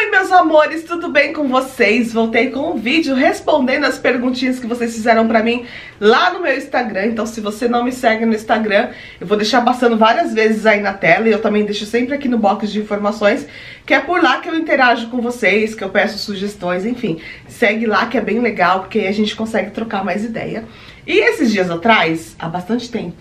Oi meus amores, tudo bem com vocês? Voltei com um vídeo respondendo as perguntinhas que vocês fizeram pra mim lá no meu Instagram. Então se você não me segue no Instagram, eu vou deixar passando várias vezes aí na tela. E eu também deixo sempre aqui no box de informações, que é por lá que eu interajo com vocês, que eu peço sugestões, enfim. Segue lá que é bem legal, porque aí a gente consegue trocar mais ideia. E esses dias atrás, há bastante tempo,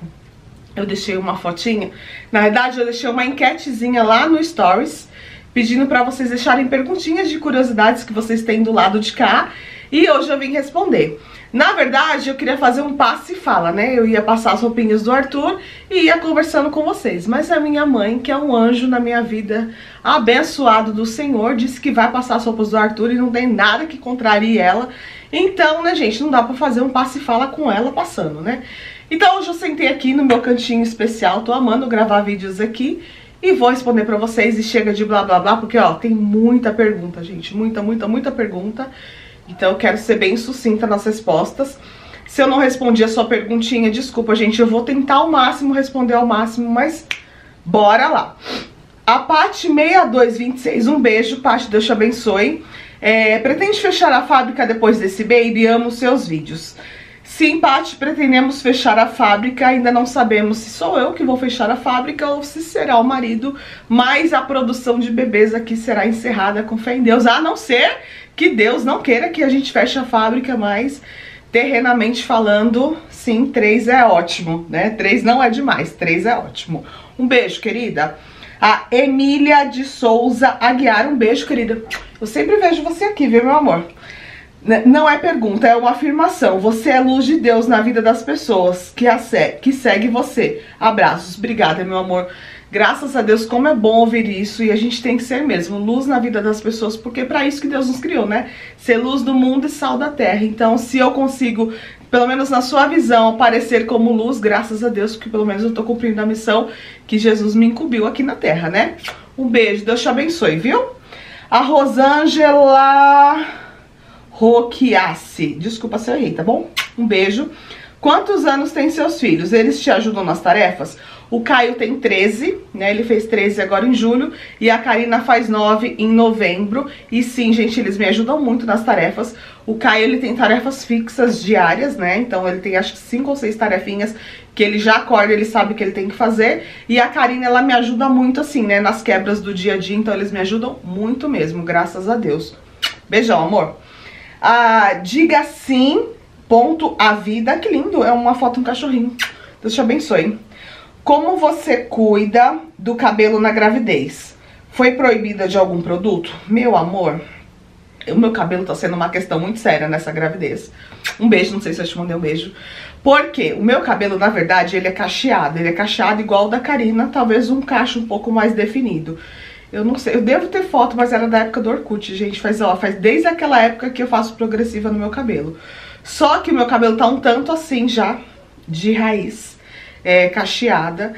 eu deixei uma fotinha. Na verdade eu deixei uma enquetezinha lá no Stories, pedindo pra vocês deixarem perguntinhas de curiosidades que vocês têm do lado de cá. E hoje eu vim responder. Na verdade, eu queria fazer um passe e fala, né? Eu ia passar as roupinhas do Arthur e ia conversando com vocês. Mas a minha mãe, que é um anjo na minha vida, abençoado do Senhor, disse que vai passar as roupas do Arthur e não tem nada que contrarie ela. Então, né, gente, não dá pra fazer um passe e fala com ela passando, né? Então hoje eu sentei aqui no meu cantinho especial, tô amando gravar vídeos aqui. E vou responder pra vocês e chega de blá blá blá, porque ó, tem muita pergunta, gente. Muita, muita, muita pergunta. Então eu quero ser bem sucinta nas respostas. Se eu não respondi a sua perguntinha, desculpa, gente. Eu vou tentar ao máximo responder ao máximo, mas bora lá. A Paty 6226, um beijo, Paty, Deus te abençoe. Pretende fechar a fábrica depois desse baby? Amo seus vídeos. Sim, Paty, pretendemos fechar a fábrica, ainda não sabemos se sou eu que vou fechar a fábrica ou se será o marido, mas a produção de bebês aqui será encerrada, com fé em Deus, a não ser que Deus não queira que a gente feche a fábrica, mas terrenamente falando, sim, 3 é ótimo, né? 3 não é demais, 3 é ótimo. Um beijo, querida. A Emília de Souza Aguiar, um beijo, querida. Eu sempre vejo você aqui, viu, meu amor? Não é pergunta, é uma afirmação. Você é luz de Deus na vida das pessoas que segue você. Abraços. Obrigada, meu amor. Graças a Deus, como é bom ouvir isso. E a gente tem que ser mesmo luz na vida das pessoas, porque é pra isso que Deus nos criou, né? Ser luz do mundo e sal da terra. Então, se eu consigo, pelo menos na sua visão, aparecer como luz, graças a Deus, porque pelo menos eu tô cumprindo a missão que Jesus me incumbiu aqui na terra, né? Um beijo, Deus te abençoe, viu? A Rosângela Roquiace, desculpa se eu errei, tá bom? Um beijo. Quantos anos tem seus filhos? Eles te ajudam nas tarefas? O Caio tem 13, né? Ele fez 13 agora em julho. E a Karina faz 9 em novembro. E sim, gente, eles me ajudam muito nas tarefas. O Caio, ele tem tarefas fixas diárias, né? Então ele tem acho que 5 ou 6 tarefinhas que ele já acorda, ele sabe que ele tem que fazer. E a Karina, ela me ajuda muito assim, né? Nas quebras do dia a dia. Então eles me ajudam muito mesmo, graças a Deus. Beijão, amor. Diga sim, ponto, a vida. Que lindo, é uma foto de um cachorrinho. Deus te abençoe. Como você cuida do cabelo na gravidez? Foi proibida de algum produto? Meu amor, o meu cabelo tá sendo uma questão muito séria nessa gravidez. Um beijo, não sei se eu te mandei um beijo. Porque o meu cabelo, na verdade, ele é cacheado. Ele é cacheado igual o da Karina, talvez um cacho um pouco mais definido. Eu não sei, eu devo ter foto, mas era da época do Orkut, gente. Faz desde aquela época que eu faço progressiva no meu cabelo. Só que o meu cabelo tá um tanto assim já, de raiz, cacheada.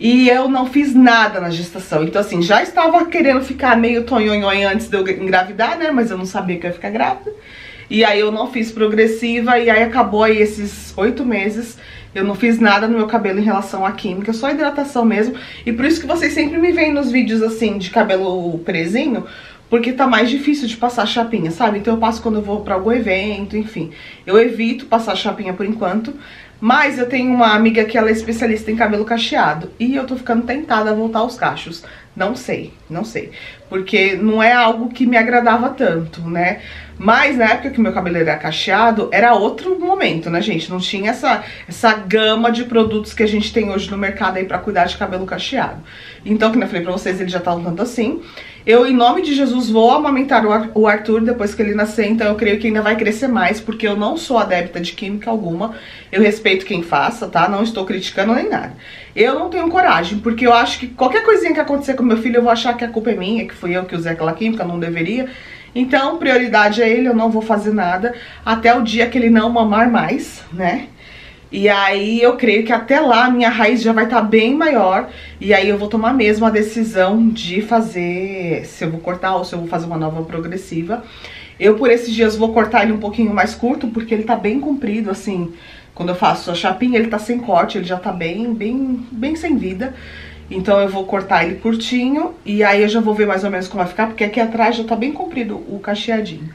E eu não fiz nada na gestação. Então assim, já estava querendo ficar meio tonhonhonho antes de eu engravidar, né? Mas eu não sabia que eu ia ficar grávida. E aí eu não fiz progressiva, e aí acabou aí esses 8 meses... Eu não fiz nada no meu cabelo em relação à química, só hidratação mesmo. E por isso que vocês sempre me veem nos vídeos assim, de cabelo presinho, porque tá mais difícil de passar chapinha, sabe? Então eu passo quando eu vou pra algum evento, enfim. Eu evito passar chapinha por enquanto. Mas eu tenho uma amiga que ela é especialista em cabelo cacheado. E eu tô ficando tentada a voltar aos cachos. Não sei, não sei. Porque não é algo que me agradava tanto, né? Mas na época que meu cabelo era cacheado, era outro momento, né, gente? Não tinha essa gama de produtos que a gente tem hoje no mercado aí pra cuidar de cabelo cacheado. Então, como eu falei pra vocês, ele já tá um tanto assim. Eu, em nome de Jesus, vou amamentar o Arthur depois que ele nascer. Então eu creio que ainda vai crescer mais, porque eu não sou adepta de química alguma. Eu respeito quem faça, tá? Não estou criticando nem nada. Eu não tenho coragem, porque eu acho que qualquer coisinha que acontecer com meu filho, eu vou achar que a culpa é minha, que fui eu que usei aquela química, não deveria. Então, prioridade é ele, eu não vou fazer nada até o dia que ele não mamar mais, né? E aí eu creio que até lá a minha raiz já vai estar bem maior. E aí eu vou tomar mesmo a decisão de fazer, se eu vou cortar ou se eu vou fazer uma nova progressiva. Eu por esses dias vou cortar ele um pouquinho mais curto, porque ele tá bem comprido, assim. Quando eu faço a chapinha, ele tá sem corte, ele já tá bem sem vida. Então eu vou cortar ele curtinho e aí eu já vou ver mais ou menos como vai ficar, porque aqui atrás já tá bem comprido o cacheadinho.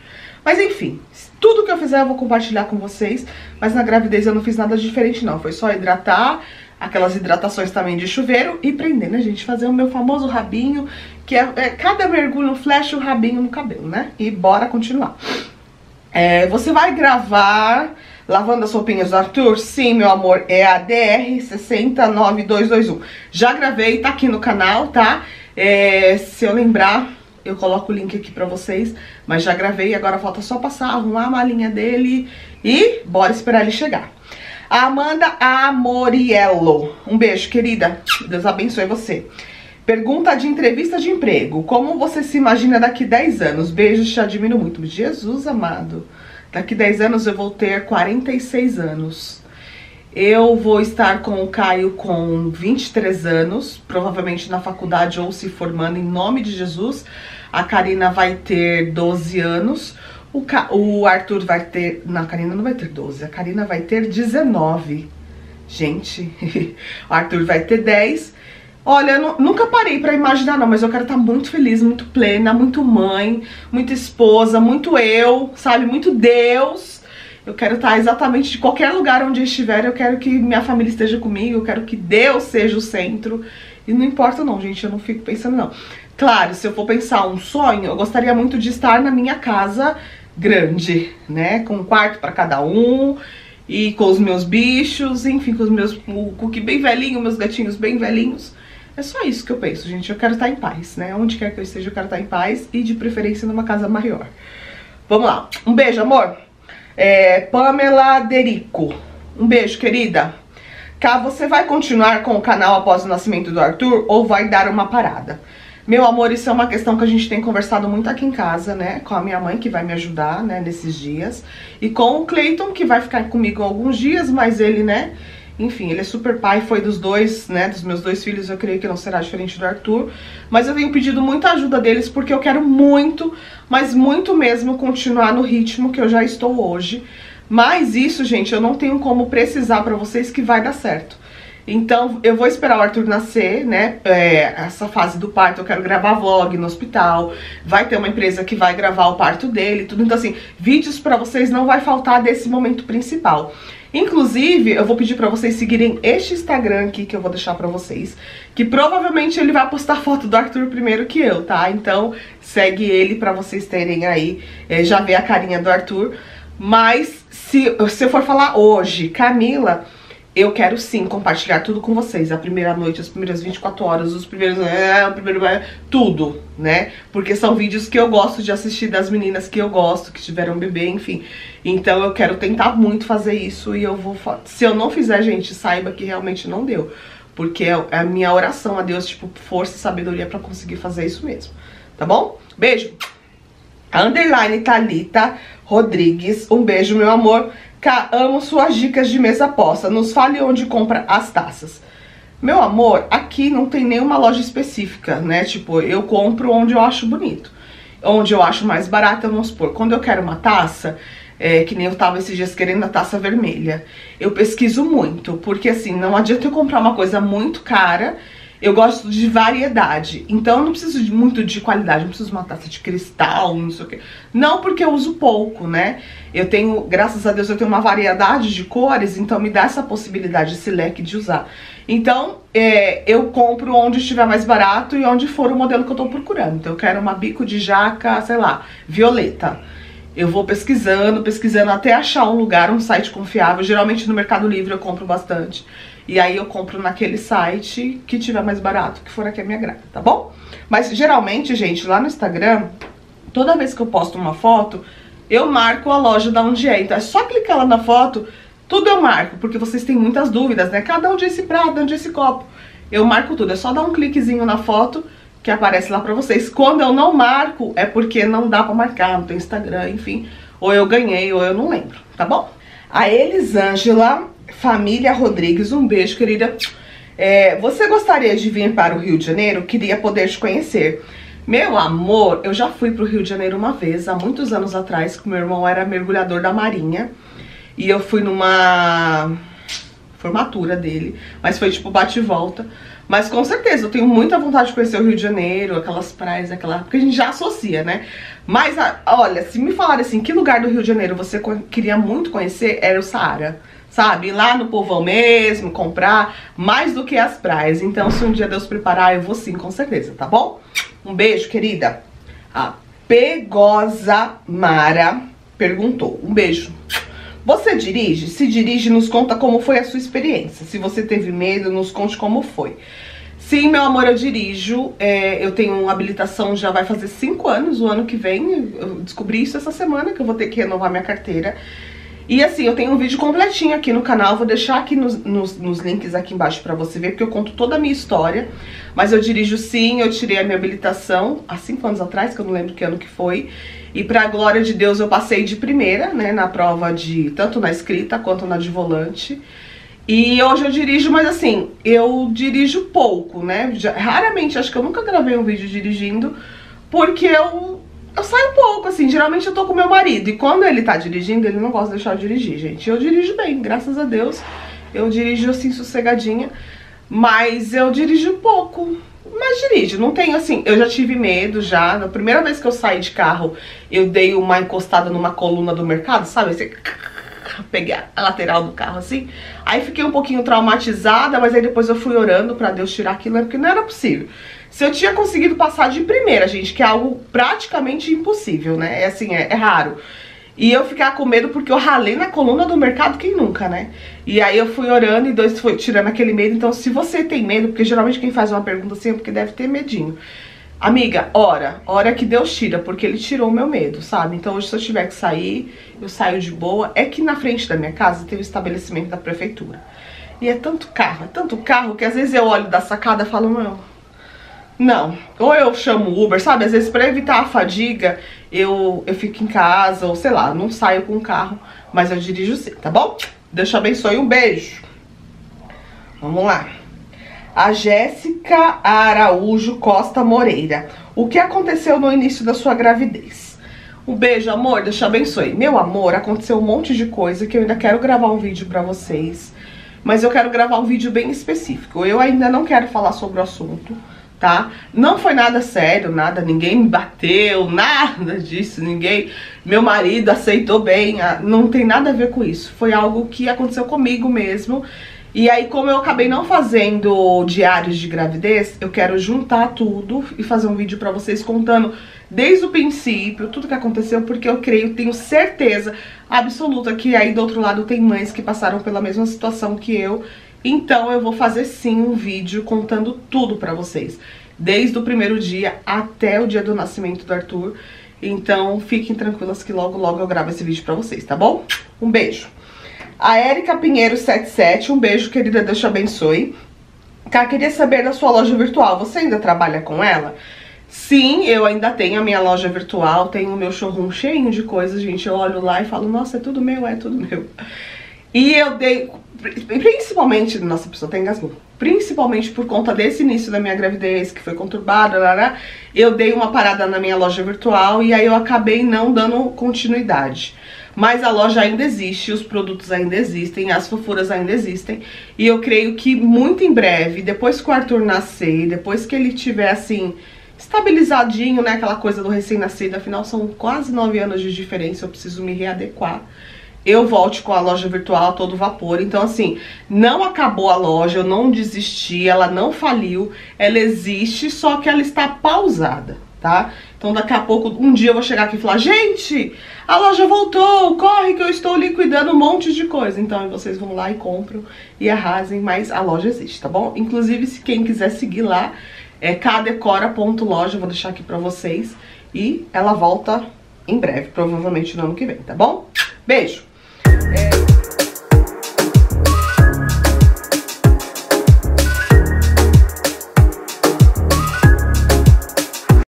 Mas enfim, tudo que eu fizer eu vou compartilhar com vocês, mas na gravidez eu não fiz nada diferente não, foi só hidratar, aquelas hidratações também de chuveiro e prender, né gente, fazer o meu famoso rabinho, que é cada mergulho flecha o rabinho no cabelo, né? E bora continuar. É, você vai gravar... Lavando as roupinhas do Arthur? Sim, meu amor, é a DR69221. Já gravei, tá aqui no canal, tá? É, se eu lembrar, eu coloco o link aqui pra vocês. Mas já gravei, agora falta só passar, arrumar a malinha dele e bora esperar ele chegar. A Amanda Amoriello. Um beijo, querida. Deus abençoe você. Pergunta de entrevista de emprego. Como você se imagina daqui 10 anos? Beijos, te admiro muito. Jesus amado. Daqui 10 anos eu vou ter 46 anos. Eu vou estar com o Caio com 23 anos, provavelmente na faculdade ou se formando, em nome de Jesus. A Karina vai ter 12 anos. O Arthur vai ter... Não, a Karina não vai ter 12, a Karina vai ter 19. Gente, o Arthur vai ter 10. Olha, eu nunca parei pra imaginar não, mas eu quero estar muito feliz, muito plena, muito mãe, muito esposa, muito eu, sabe, muito Deus. Eu quero estar exatamente de qualquer lugar onde eu estiver, eu quero que minha família esteja comigo, eu quero que Deus seja o centro. E não importa não, gente, eu não fico pensando não. Claro, se eu for pensar um sonho, eu gostaria muito de estar na minha casa grande, né, com um quarto pra cada um... E com os meus bichos, enfim, com os meus cookie bem velhinho, meus gatinhos bem velhinhos. É só isso que eu penso, gente. Eu quero estar em paz, né? Onde quer que eu esteja, eu quero estar em paz. E de preferência numa casa maior. Vamos lá. Um beijo, amor. É, Pamela Derico. Um beijo, querida. Cá, você vai continuar com o canal após o nascimento do Arthur ou vai dar uma parada? Meu amor, isso é uma questão que a gente tem conversado muito aqui em casa, né? Com a minha mãe, que vai me ajudar, né? Nesses dias. E com o Cleiton, que vai ficar comigo alguns dias, mas ele, né? Enfim, ele é super pai, foi dos dois, né? Dos meus dois filhos, eu creio que não será diferente do Arthur. Mas eu tenho pedido muita ajuda deles, porque eu quero muito, mas muito mesmo, continuar no ritmo que eu já estou hoje. Mas isso, gente, eu não tenho como precisar pra vocês que vai dar certo. Então, eu vou esperar o Arthur nascer, né, essa fase do parto, eu quero gravar vlog no hospital, vai ter uma empresa que vai gravar o parto dele, tudo, então assim, vídeos pra vocês não vai faltar desse momento principal. Inclusive, eu vou pedir pra vocês seguirem este Instagram aqui, que eu vou deixar pra vocês, que provavelmente ele vai postar foto do Arthur primeiro que eu, tá? Então, segue ele pra vocês terem aí, já ver a carinha do Arthur, mas se eu for falar hoje, Camila... Eu quero sim compartilhar tudo com vocês, a primeira noite, as primeiras 24 horas, os primeiros... tudo, né? Porque são vídeos que eu gosto de assistir das meninas que eu gosto, que tiveram bebê, enfim. Então eu quero tentar muito fazer isso e eu vou... Se eu não fizer, gente, saiba que realmente não deu. Porque é a minha oração a Deus, tipo, força e sabedoria pra conseguir fazer isso mesmo. Tá bom? Beijo! Underline Thalita Rodrigues, um beijo, meu amor. Cá, amo suas dicas de mesa posta. Nos fale onde compra as taças. Meu amor, aqui não tem nenhuma loja específica, né? Tipo, eu compro onde eu acho bonito. Onde eu acho mais barato, vamos supor. Quando eu quero uma taça, que nem eu tava esses dias querendo a taça vermelha, eu pesquiso muito, porque assim, não adianta eu comprar uma coisa muito cara. Eu gosto de variedade, então eu não preciso muito de qualidade, não preciso de uma taça de cristal, não sei o que. Não, porque eu uso pouco, né? Eu tenho, graças a Deus, eu tenho uma variedade de cores, então me dá essa possibilidade, esse leque de usar. Então, eu compro onde estiver mais barato e onde for o modelo que eu tô procurando. Então eu quero uma bico de jaca, sei lá, violeta. Eu vou pesquisando até achar um lugar, um site confiável. Geralmente no Mercado Livre eu compro bastante. E aí eu compro naquele site que tiver mais barato, que for aqui a minha grana, tá bom? Mas geralmente, gente, lá no Instagram, toda vez que eu posto uma foto, eu marco a loja da onde é. Então é só clicar lá na foto, tudo eu marco, porque vocês têm muitas dúvidas, né? Cada onde é esse prato, onde é esse copo. Eu marco tudo, é só dar um cliquezinho na foto que aparece lá pra vocês. Quando eu não marco, é porque não dá pra marcar, não tem Instagram, enfim. Ou eu ganhei, ou eu não lembro, tá bom? A Elisângela... Família Rodrigues, um beijo, querida. Você gostaria de vir para o Rio de Janeiro? Queria poder te conhecer. Meu amor, eu já fui para o Rio de Janeiro uma vez, há muitos anos atrás, que meu irmão era mergulhador da Marinha. E eu fui numa formatura dele, mas foi tipo bate e volta. Mas com certeza, eu tenho muita vontade de conhecer o Rio de Janeiro, aquelas praias, aquela... porque a gente já associa, né? Mas, olha, se me falarem assim, que lugar do Rio de Janeiro você queria muito conhecer, era o Saara. Sabe? Ir lá no povão mesmo, comprar, mais do que as praias. Então, se um dia Deus preparar, eu vou sim, com certeza, tá bom? Um beijo, querida. A Pegosa Mara perguntou. Um beijo. Você dirige? Se dirige, nos conta como foi a sua experiência. Se você teve medo, nos conte como foi. Sim, meu amor, eu dirijo. Eu tenho uma habilitação, já vai fazer 5 anos, o ano que vem. Eu descobri isso essa semana, que eu vou ter que renovar minha carteira. E assim, eu tenho um vídeo completinho aqui no canal, vou deixar aqui nos links aqui embaixo pra você ver, porque eu conto toda a minha história. Mas eu dirijo sim, eu tirei a minha habilitação há 5 anos atrás, que eu não lembro que ano que foi. E pra glória de Deus eu passei de primeira, né, na prova de, tanto na escrita quanto na de volante. E hoje eu dirijo, mas assim, eu dirijo pouco, né, raramente, acho que eu nunca gravei um vídeo dirigindo, porque eu saio pouco, assim, geralmente eu tô com meu marido, e quando ele tá dirigindo, ele não gosta de deixar eu dirigir, gente. Eu dirijo bem, graças a Deus, eu dirijo assim, sossegadinha, mas eu dirijo pouco, mas dirijo, não tenho assim, eu já tive medo, já, na primeira vez que eu saí de carro, eu dei uma encostada numa coluna do mercado, sabe, assim, peguei a lateral do carro, assim, aí fiquei um pouquinho traumatizada, mas aí depois eu fui orando pra Deus tirar aquilo, porque não era possível. Se eu tinha conseguido passar de primeira, gente, que é algo praticamente impossível, né? É assim, é raro. E eu ficar com medo porque eu ralei na coluna do mercado, quem nunca, né? E aí eu fui orando e Deus foi tirando aquele medo. Então, se você tem medo, porque geralmente quem faz uma pergunta assim é porque deve ter medinho. Amiga, ora que Deus tira, porque ele tirou o meu medo, sabe? Então hoje, se eu tiver que sair, eu saio de boa. É que na frente da minha casa tem o estabelecimento da prefeitura. E é tanto carro, que às vezes eu olho da sacada e falo, não, ou eu chamo o Uber, sabe? Às vezes pra evitar a fadiga, eu fico em casa, ou sei lá, não saio com o carro, mas eu dirijo sim, tá bom? Deus te abençoe, um beijo. Vamos lá. A Jéssica Araújo Costa Moreira. O que aconteceu no início da sua gravidez? Um beijo, amor, Deus te abençoe. Meu amor, aconteceu um monte de coisa que eu ainda quero gravar um vídeo pra vocês, mas eu quero gravar um vídeo bem específico. Eu ainda não quero falar sobre o assunto, tá? Não foi nada sério, nada, ninguém me bateu, nada disso, ninguém... Meu marido aceitou bem, não tem nada a ver com isso. Foi algo que aconteceu comigo mesmo. E aí, como eu acabei não fazendo diários de gravidez, eu quero juntar tudo e fazer um vídeo pra vocês contando desde o princípio, tudo que aconteceu, porque eu creio, tenho certeza absoluta que aí do outro lado tem mães que passaram pela mesma situação que eu. Então eu vou fazer sim um vídeo contando tudo pra vocês, desde o primeiro dia até o dia do nascimento do Arthur. Então fiquem tranquilas que logo logo eu gravo esse vídeo pra vocês, tá bom? Um beijo. A Érica Pinheiro 77, um beijo, querida, Deus te abençoe. Cá, queria saber da sua loja virtual, você ainda trabalha com ela? Sim, eu ainda tenho a minha loja virtual, tenho o meu showroom cheio de coisas, gente. Eu olho lá e falo, nossa, é tudo meu, é tudo meu. E eu dei, principalmente, nossa, a pessoa até engasgou, principalmente por conta desse início da minha gravidez, que foi conturbada, eu dei uma parada na minha loja virtual e aí eu acabei não dando continuidade. Mas a loja ainda existe, os produtos ainda existem, as fofuras ainda existem. E eu creio que muito em breve, depois que o Arthur nascer, depois que ele tiver assim, estabilizadinho, né? Aquela coisa do recém-nascido, afinal são quase 9 anos de diferença, eu preciso me readequar. Eu volto com a loja virtual a todo vapor. Então, assim, não acabou a loja, eu não desisti, ela não faliu, ela existe, só que ela está pausada, tá? Então daqui a pouco, um dia eu vou chegar aqui e falar, gente, a loja voltou, corre que eu estou liquidando um monte de coisa. Então vocês vão lá e compram e arrasem, mas a loja existe, tá bom? Inclusive, se quem quiser seguir lá, é cadecora.loja, vou deixar aqui pra vocês. E ela volta em breve, provavelmente no ano que vem, tá bom? Beijo!